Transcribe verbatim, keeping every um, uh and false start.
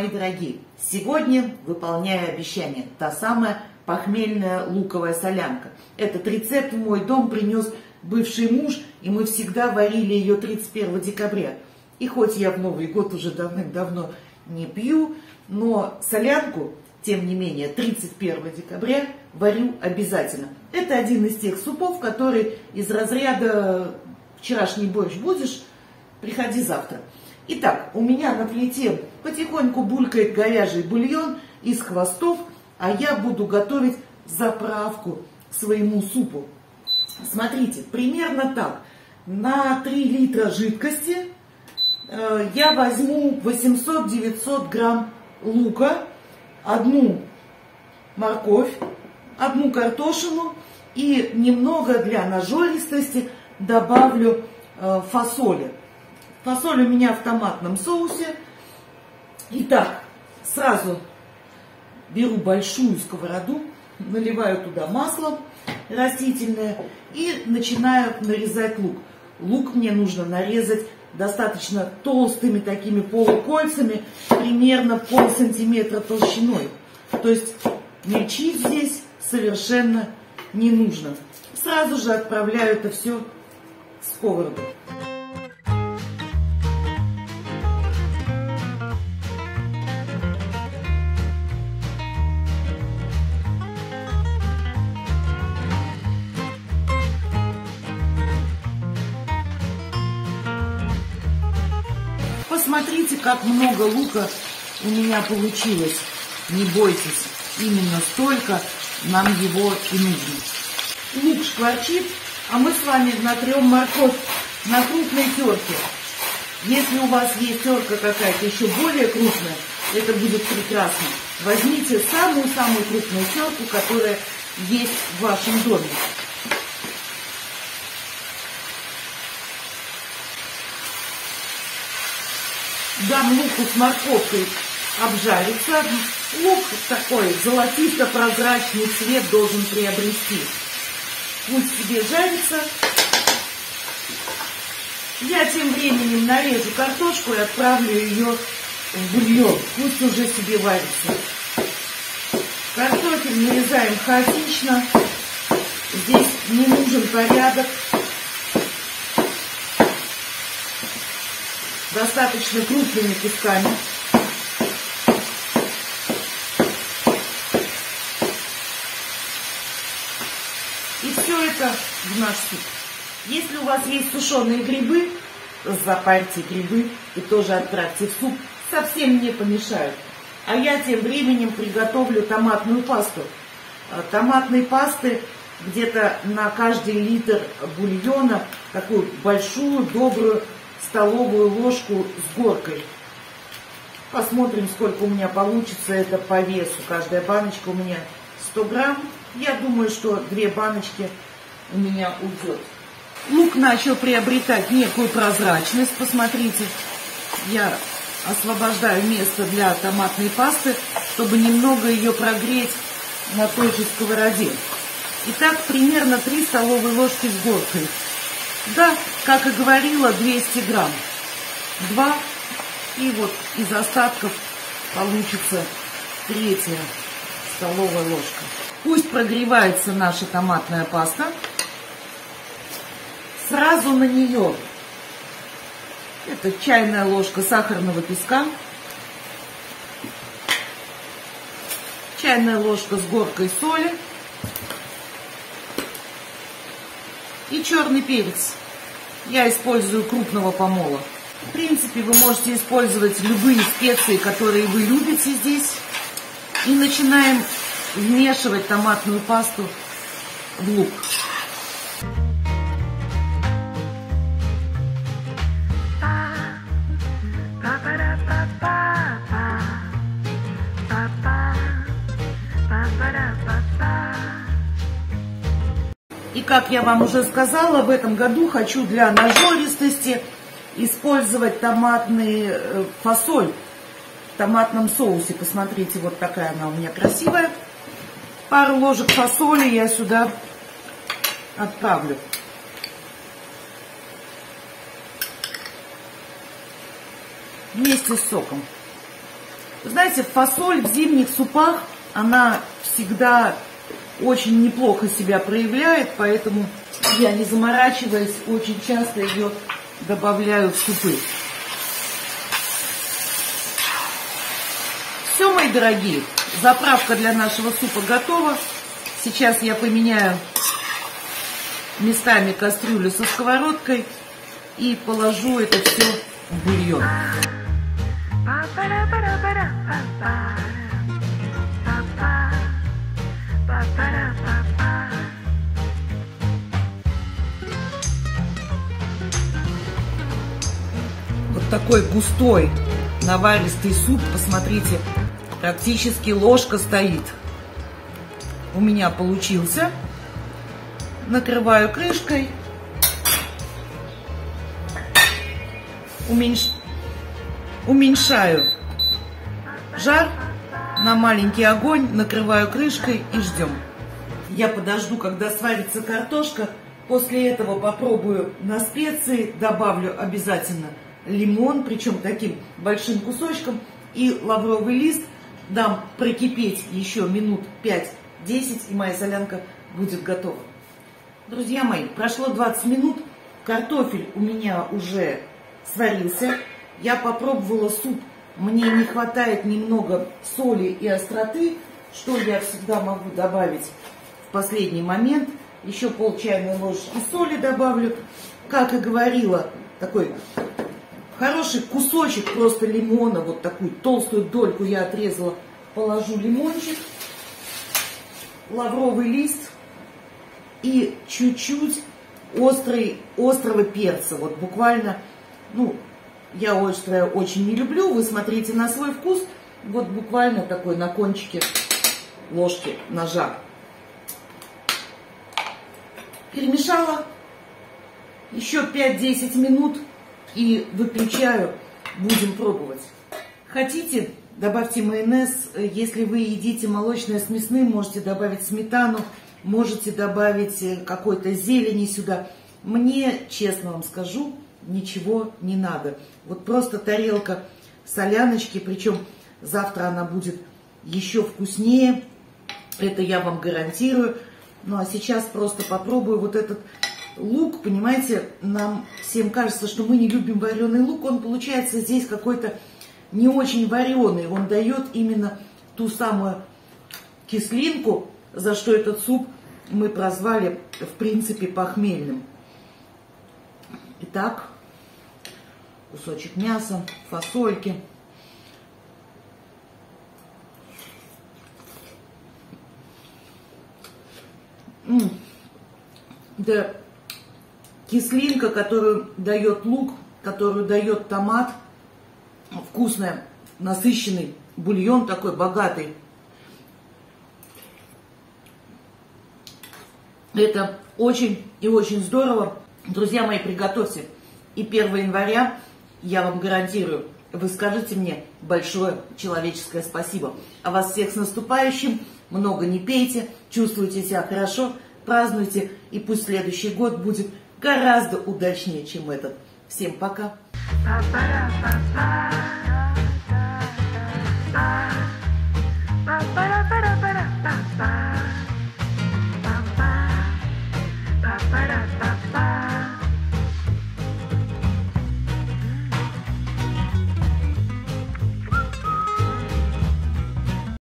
мои дорогие, сегодня выполняю обещание, та самая похмельная луковая солянка. Этот рецепт в мой дом принес бывший муж, и мы всегда варили ее тридцать первого декабря. И хоть я в Новый год уже давным-давно не пью, но солянку, тем не менее, тридцать первого декабря варю обязательно. Это один из тех супов, который из разряда «вчерашний борщ будешь, приходи завтра». Итак, у меня на плите потихоньку булькает говяжий бульон из хвостов, а я буду готовить заправку к своему супу. Смотрите, примерно так. На три литра жидкости э, я возьму восемьсот-девятьсот грамм лука, одну морковь, одну картошину и немного для нажористости добавлю э, фасоли. Фасоль у меня в томатном соусе. Итак, сразу беру большую сковороду, наливаю туда масло растительное и начинаю нарезать лук. Лук мне нужно нарезать достаточно толстыми такими полукольцами, примерно полсантиметра толщиной. То есть мельчить здесь совершенно не нужно. Сразу же отправляю это все в сковороду. Посмотрите, как много лука у меня получилось. Не бойтесь, именно столько нам его и нужно. Лук шкварчит, а мы с вами натрем морковь на крупной терке. Если у вас есть терка какая-то еще более крупная, это будет прекрасно. Возьмите самую-самую крупную терку, которая есть в вашем доме. Дам луку с морковкой обжариться. Лук такой золотисто-прозрачный цвет должен приобрести. Пусть себе жарится. Я тем временем нарежу картошку и отправлю ее в бульон. Пусть уже себе варится. Картофель нарезаем хаотично. Здесь не нужен порядок. Достаточно крупными кусками. И все это в наш суп. Если у вас есть сушеные грибы, запарьте грибы и тоже отправьте в суп. Совсем не помешают. А я тем временем приготовлю томатную пасту. Томатной пасты где-то на каждый литр бульона, такую большую, добрую столовую ложку с горкой. Посмотрим, сколько у меня получится это по весу. Каждая баночка у меня сто грамм. Я думаю, что две баночки у меня уйдет. Лук начал приобретать некую прозрачность. Посмотрите, я освобождаю место для томатной пасты, чтобы немного ее прогреть на той же сковороде. Итак, примерно три столовые ложки с горкой. Да, как и говорила, двести грамм. Два. И вот из остатков получится третья столовая ложка. Пусть прогревается наша томатная паста. Сразу на нее это чайная ложка сахарного песка. Чайная ложка с горкой соли. И черный перец. Я использую крупного помола. В принципе, вы можете использовать любые специи, которые вы любите здесь. И начинаем вмешивать томатную пасту в лук. И, как я вам уже сказала, в этом году хочу для нажористости использовать томатный фасоль в томатном соусе. Посмотрите, вот такая она у меня красивая. Пару ложек фасоли я сюда отправлю. Вместе с соком. Знаете, фасоль в зимних супах, она всегда очень неплохо себя проявляет, поэтому я, не заморачиваясь, очень часто ее добавляю в супы. Все, мои дорогие, заправка для нашего супа готова. Сейчас я поменяю местами кастрюлю со сковородкой и положу это все в бульон. Вот такой густой наваристый суп, посмотрите, практически ложка стоит. У меня получился. Накрываю крышкой. Уменьш... Уменьшаю жар на маленький огонь, накрываю крышкой и ждем. Я подожду, когда сварится картошка. После этого попробую на специи. Добавлю обязательно лимон, причем таким большим кусочком, и лавровый лист. Дам прокипеть еще минут пять-десять, и моя солянка будет готова. Друзья мои, прошло двадцать минут, картофель у меня уже сварился. Я попробовала суп, мне не хватает немного соли и остроты, что я всегда могу добавить в последний момент. Еще пол чайной ложечки соли добавлю. Как и говорила, такой хороший кусочек просто лимона, вот такую толстую дольку я отрезала, положу лимончик, лавровый лист и чуть-чуть острого перца. Вот буквально, ну, я острое очень не люблю, вы смотрите на свой вкус. Вот буквально такой на кончике ложки ножа. Перемешала. Еще пять-десять минут и выключаю. Будем пробовать. Хотите, добавьте майонез. Если вы едите молочное с мясным, можете добавить сметану. Можете добавить какой-то зелени сюда. Мне, честно вам скажу, ничего не надо. Вот просто тарелка соляночки, причем завтра она будет еще вкуснее. Это я вам гарантирую. Ну а сейчас просто попробую вот этот лук. Понимаете, нам всем кажется, что мы не любим вареный лук. Он получается здесь какой-то не очень вареный. Он дает именно ту самую кислинку, за что этот суп мы прозвали, в принципе, похмельным. Итак, кусочек мяса, фасольки. М-м-м. Да, кислинка, которую дает лук, которую дает томат, вкусная, насыщенный бульон такой богатый. Это очень и очень здорово. Друзья мои, приготовьте. И первого января, я вам гарантирую, вы скажите мне большое человеческое спасибо. А вас всех с наступающим. Много не пейте, чувствуйте себя хорошо, празднуйте. И пусть следующий год будет гораздо удачнее, чем этот. Всем пока.